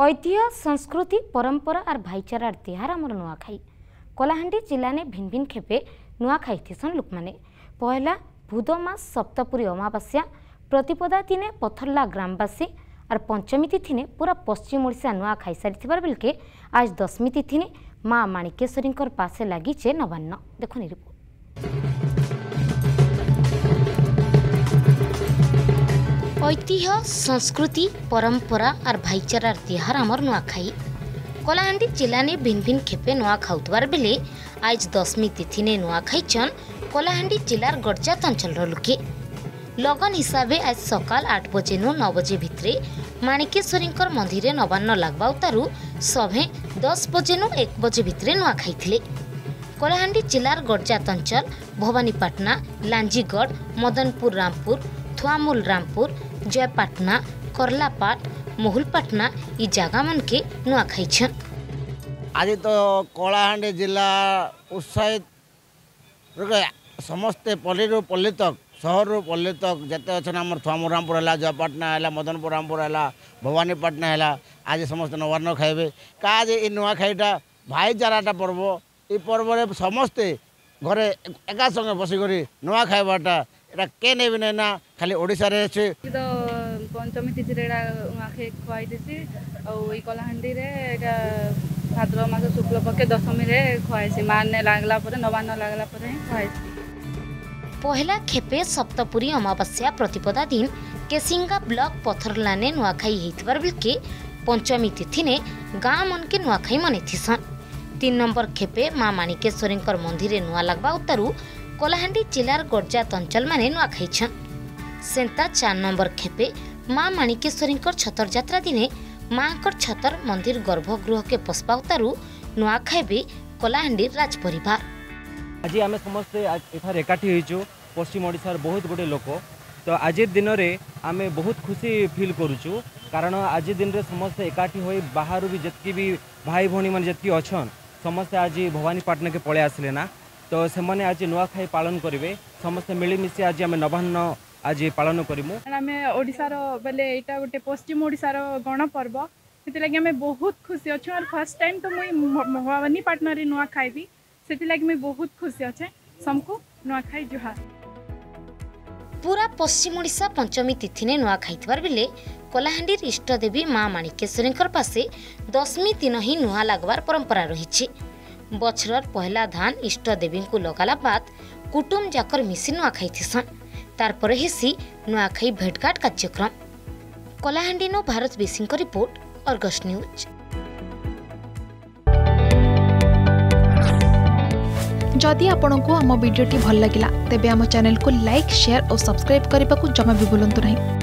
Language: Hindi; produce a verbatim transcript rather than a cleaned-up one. ऐतिह्य संस्कृति परंपरा और भाईचारार तिहार आमर नुआखाई। कलाहांडी जिला ने भिन्न भिन्न खेपे नुआखाई थीसन लोक मैंने। पहला भूदमास सप्तपुरी अमावास्या, प्रतिपदा दिने पथरला ग्रामवासी और पंचमी तिथि ने पूरा पश्चिम ओडिशा नुआखाई सारी बेलके आज दशमी तिथि ने माँ मणिकेश्वरी पासे लगिचे नवान्न। देखनी रिपोर्ट। ऐतिह्य संस्कृति परंपरा और भाईचारार तिहार आमर नुआखाई। कलाहांडी जिला ने भिन्न भिन्न खेपे नुआ खाउथबार बेले आज दशमी तिथि ने नुआ खाईचन कलाहांडी जिलार गड़जात अंचलर लोके। लगन हिसाबे आज सकाल आठ बजे नु नौ बजे भितरे माणिकेश्वरींकर मंदिर नवान्न लागवा उतारू सभे दस बजे नु एक बजे भितरे नुआ खाईथिले। कलाहांडी जिलार गड़जात अंचल भवानीपाटना, लांजीगढ़, मदनपुर रामपुर, थुआमूल रामपुर, जयपाटना, कर्लापाट, मुहलपाटना इ जगह मन के नुआ खाईछन। आज तो कलाहांडी जिला उत्साहित समस्ते पल्ली रु पल्ली तक, शहर रु पल्ली तक जते अछन हमर थुआमूल रामपुर हैला, जयपाटना हैला, मदनपुर रामपुर हैला, भवानीपाटना हैला, आज समस्त नवान्न खाइबे। का आज इ नुआ खाईटा भाईचाराटा पर्व। इ पर्व रे समस्ते घरे एका संगे बसी करी नुआ खाइबाटा के ने भी नहीं ना खाली ओडिशा रे छे। तो पंचमी तिथि रे नुआखाई खुआई देसी और ई कलाहांडी रे एटा भाद्र मास शुक्ल पक्ष दशमी रे खुआईसी। माने लागला पर नवान्न लागला पर ही खुआईसी। पहला खेपे सप्तपुरी अमावस्या प्रतिपदा दिन केसिंगा ब्लॉक पथरला ने नुआखाई हेतबार बिलके पंचमी तिथि ने गांव मन के नुआखाई मने थिसन। तीन नंबर खेपे मां माणिकेश्वरी मंदिर नुआ लागबा उतारू कलाहांडी जिलार गड़जात अंचल माने नुआ खाईछन। सेंता चार नंबर खेपे माँ मणिकेश्वरी छतर यात्रा दिने माँ छतर मंदिर गर्भगृह के पसपा उतारू नुआ खाइबे कलाहांडी राज परिवार। आज आम समस्ते एठार एकाठी हो पश्चिम ओडिशार बहुत गुटे लोक। तो आज दिन रे आमे बहुत खुशी फील करूचु कारण आज दिन रे समस्ते एकाठी हो बाहर भी जतकी भी भाई भौणी माने जतकी अछन समस्ते आज भवानीपाटना के पळे आसले ना। तो से मैंने आज नुआखाई पालन करेंगे समस्ते मिलमिशी आज आम नवान्न आज पालन करूँ। आम ओडार बेले यहाँ गोटे पश्चिम ओडार गणपर्व से लगे आम बहुत खुशी अच्छे। और फर्स्ट टाइम तो मुई भवानीपाटना नुआ खाइबी से लगे मुझे बहुत खुशी अच्छे। सबको नुआखाई जोहार। पूरा पश्चिम ओडिशा पंचमी तिथि ने नुआ खाई बेले कलाहांडी इष्टदेवी माँ मणिकेश्वरी पासे दशमी दिन ही नुआ लगवार परंपरा रही। बछरर पहला धान इष्ट देवी को लगाला बाद कुटुम जाकर मिसी नुआखाई थीसन। तार पर हिसी नुआखाई भेटघाट कार्यक्रम। कलाहांडी नो भारत बेसिंग का रिपोर्ट, अर्गस न्यूज। जदि आपंक आम भिडी भल लगा तेब आम चैनल को लाइक, शेयर और सब्सक्राइब करने को जमा भी बुलां नहीं।